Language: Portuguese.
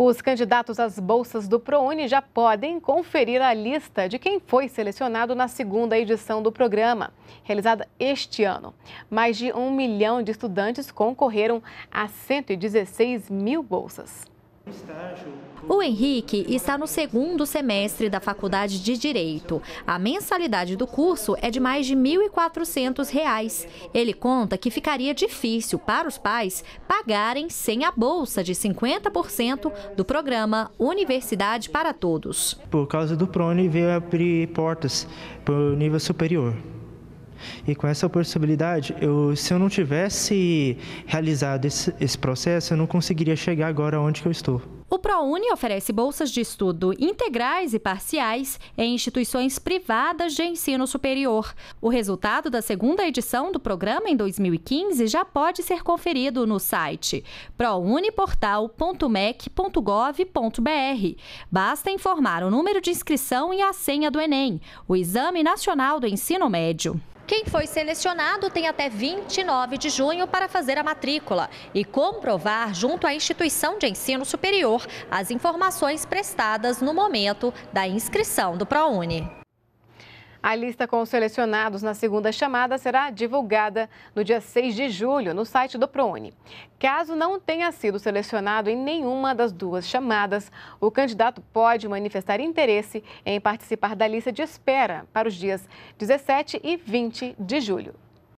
Os candidatos às bolsas do ProUni já podem conferir a lista de quem foi selecionado na segunda edição do programa, realizada este ano. Mais de 1 milhão de estudantes concorreram a 116 mil bolsas. O Henrique está no segundo semestre da Faculdade de Direito. A mensalidade do curso é de mais de R$ 1.400. Ele conta que ficaria difícil para os pais pagarem sem a bolsa de 50% do programa Universidade para Todos. Por causa do ProUni, veio abrir portas para o nível superior. E com essa possibilidade, se eu não tivesse realizado esse processo, eu não conseguiria chegar agora onde que eu estou. O ProUni oferece bolsas de estudo integrais e parciais em instituições privadas de ensino superior. O resultado da segunda edição do programa em 2015 já pode ser conferido no site prouniportal.mec.gov.br. Basta informar o número de inscrição e a senha do Enem, o Exame Nacional do Ensino Médio. Quem foi selecionado tem até 29 de junho para fazer a matrícula e comprovar junto à instituição de ensino superior as informações prestadas no momento da inscrição do ProUni. A lista com os selecionados na segunda chamada será divulgada no dia 6 de julho no site do ProUni. Caso não tenha sido selecionado em nenhuma das duas chamadas, o candidato pode manifestar interesse em participar da lista de espera para os dias 17 e 20 de julho.